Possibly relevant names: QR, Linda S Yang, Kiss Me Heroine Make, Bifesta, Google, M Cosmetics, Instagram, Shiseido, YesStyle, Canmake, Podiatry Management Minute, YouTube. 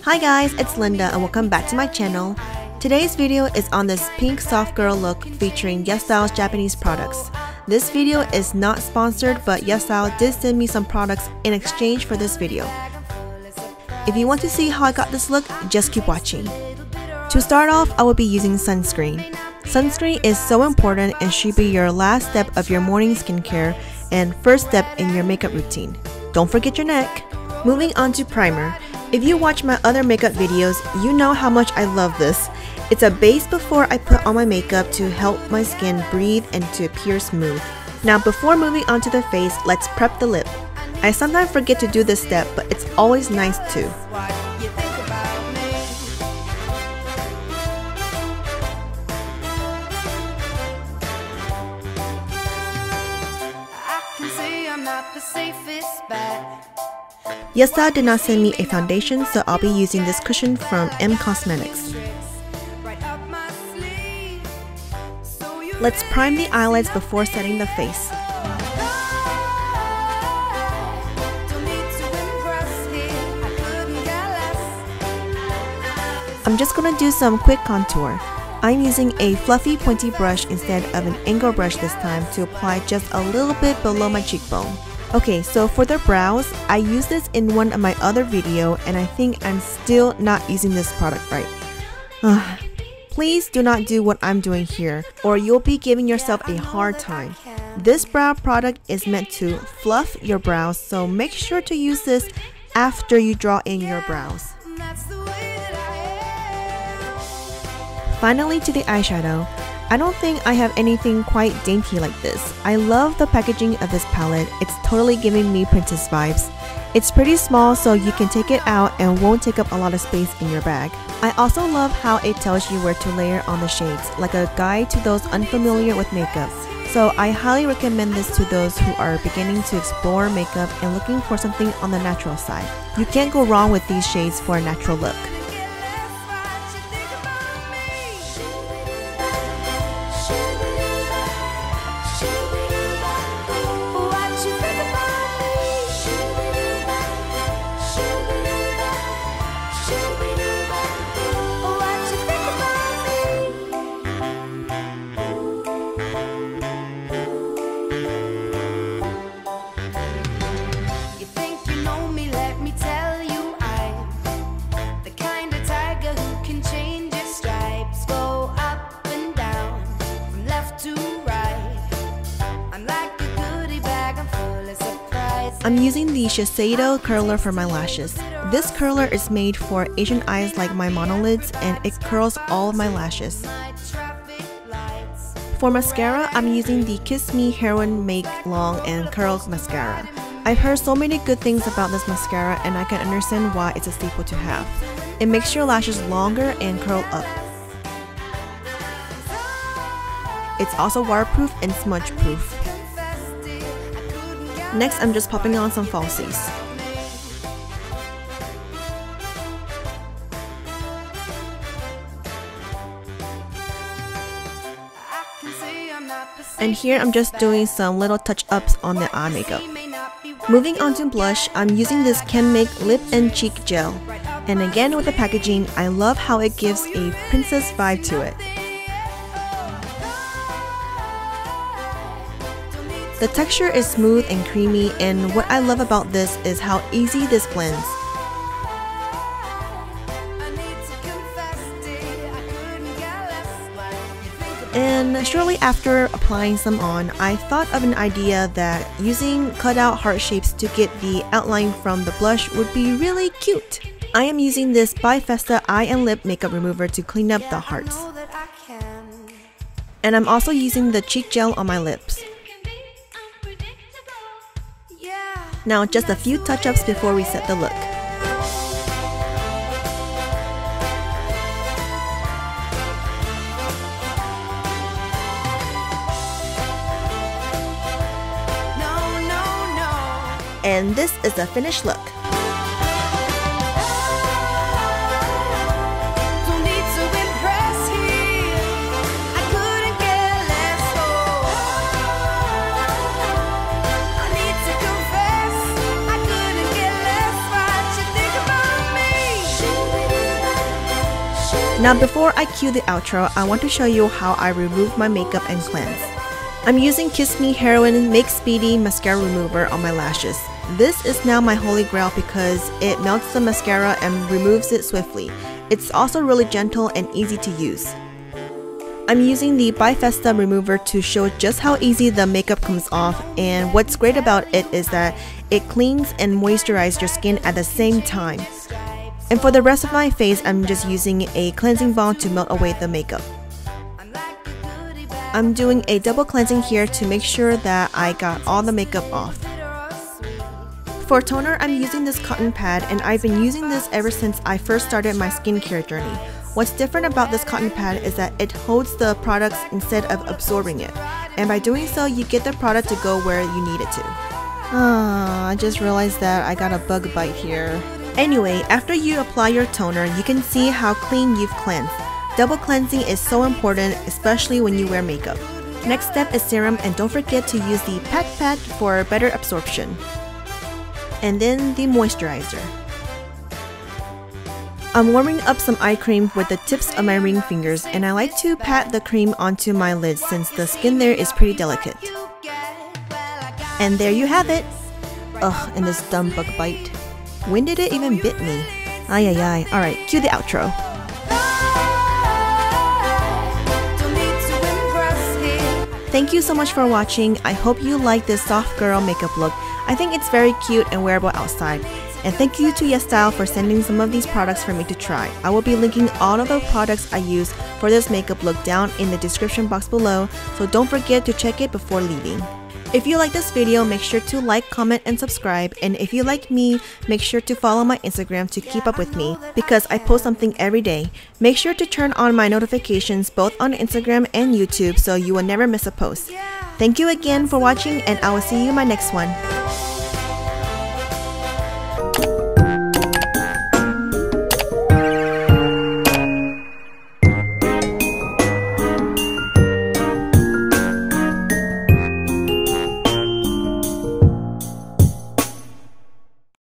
Hi guys, it's Linda and welcome back to my channel. Today's video is on this pink soft girl look featuring YesStyle's Japanese products. This video is not sponsored, but YesStyle did send me some products in exchange for this video. If you want to see how I got this look, just keep watching. To start off, I will be using sunscreen. Sunscreen is so important and should be your last step of your morning skincare and first step in your makeup routine. Don't forget your neck. Moving on to primer. If you watch my other makeup videos, you know how much I love this. It's a base before I put on my makeup to help my skin breathe and to appear smooth. Now before moving on to the face, let's prep the lip. I sometimes forget to do this step, but it's always nice too. YesStyle did not send me a foundation, so I'll be using this cushion from M Cosmetics. Let's prime the eyelids before setting the face. I'm just gonna do some quick contour. I'm using a fluffy pointy brush instead of an angle brush this time to apply just a little bit below my cheekbone. Okay, so for the brows, I used this in one of my other video and I think I'm still not using this product right. Please do not do what I'm doing here or you'll be giving yourself a hard time. This brow product is meant to fluff your brows, so make sure to use this after you draw in your brows. Finally, to the eyeshadow. I don't think I have anything quite dainty like this. I love the packaging of this palette. It's totally giving me princess vibes. It's pretty small, so you can take it out and won't take up a lot of space in your bag. I also love how it tells you where to layer on the shades, like a guide to those unfamiliar with makeup. So I highly recommend this to those who are beginning to explore makeup and looking for something on the natural side. You can't go wrong with these shades for a natural look. I'm using the Shiseido curler for my lashes. This curler is made for Asian eyes like my monolids and it curls all of my lashes. For mascara, I'm using the Kiss Me Heroine Make Long and Curls Mascara. I've heard so many good things about this mascara and I can understand why it's a staple to have. It makes your lashes longer and curl up. It's also waterproof and smudge proof. Next, I'm just popping on some falsies. And here I'm just doing some little touch-ups on the eye makeup. Moving on to blush, I'm using this Canmake Lip and Cheek Gel. And again with the packaging, I love how it gives a princess vibe to it. The texture is smooth and creamy, and what I love about this is how easy this blends. And shortly after applying some on, I thought of an idea that using cutout heart shapes to get the outline from the blush would be really cute. I am using this Bifesta Eye and Lip Makeup Remover to clean up the hearts. And I'm also using the cheek gel on my lips. Now just a few touch-ups before we set the look. And this is the finished look. Now before I cue the outro, I want to show you how I remove my makeup and cleanse. I'm using Kiss Me Heroine Make Speedy Mascara Remover on my lashes. This is now my holy grail because it melts the mascara and removes it swiftly. It's also really gentle and easy to use. I'm using the Bifesta remover to show just how easy the makeup comes off, and what's great about it is that it cleans and moisturizes your skin at the same time. And for the rest of my face, I'm just using a cleansing balm to melt away the makeup. I'm doing a double cleansing here to make sure that I got all the makeup off. For toner, I'm using this cotton pad, and I've been using this ever since I first started my skincare journey. What's different about this cotton pad is that it holds the products instead of absorbing it. And by doing so, you get the product to go where you need it to. I just realized that I got a bug bite here. Anyway, after you apply your toner, you can see how clean you've cleansed. Double cleansing is so important, especially when you wear makeup. Next step is serum, and don't forget to use the pat pad for better absorption. And then the moisturizer. I'm warming up some eye cream with the tips of my ring fingers, and I like to pat the cream onto my lid since the skin there is pretty delicate. And there you have it! Ugh, and this dumb bug bite. When did it even bit me? Ay ay ay. Alright, cue the outro. Thank you so much for watching. I hope you like this soft girl makeup look. I think it's very cute and wearable outside. And thank you to YesStyle for sending some of these products for me to try. I will be linking all of the products I use for this makeup look down in the description box below, so don't forget to check it before leaving. If you like this video, make sure to like, comment, and subscribe. And if you like me, make sure to follow my Instagram to keep up with me because I post something every day. Make sure to turn on my notifications both on Instagram and YouTube so you will never miss a post. Thank you again for watching, and I will see you in my next one.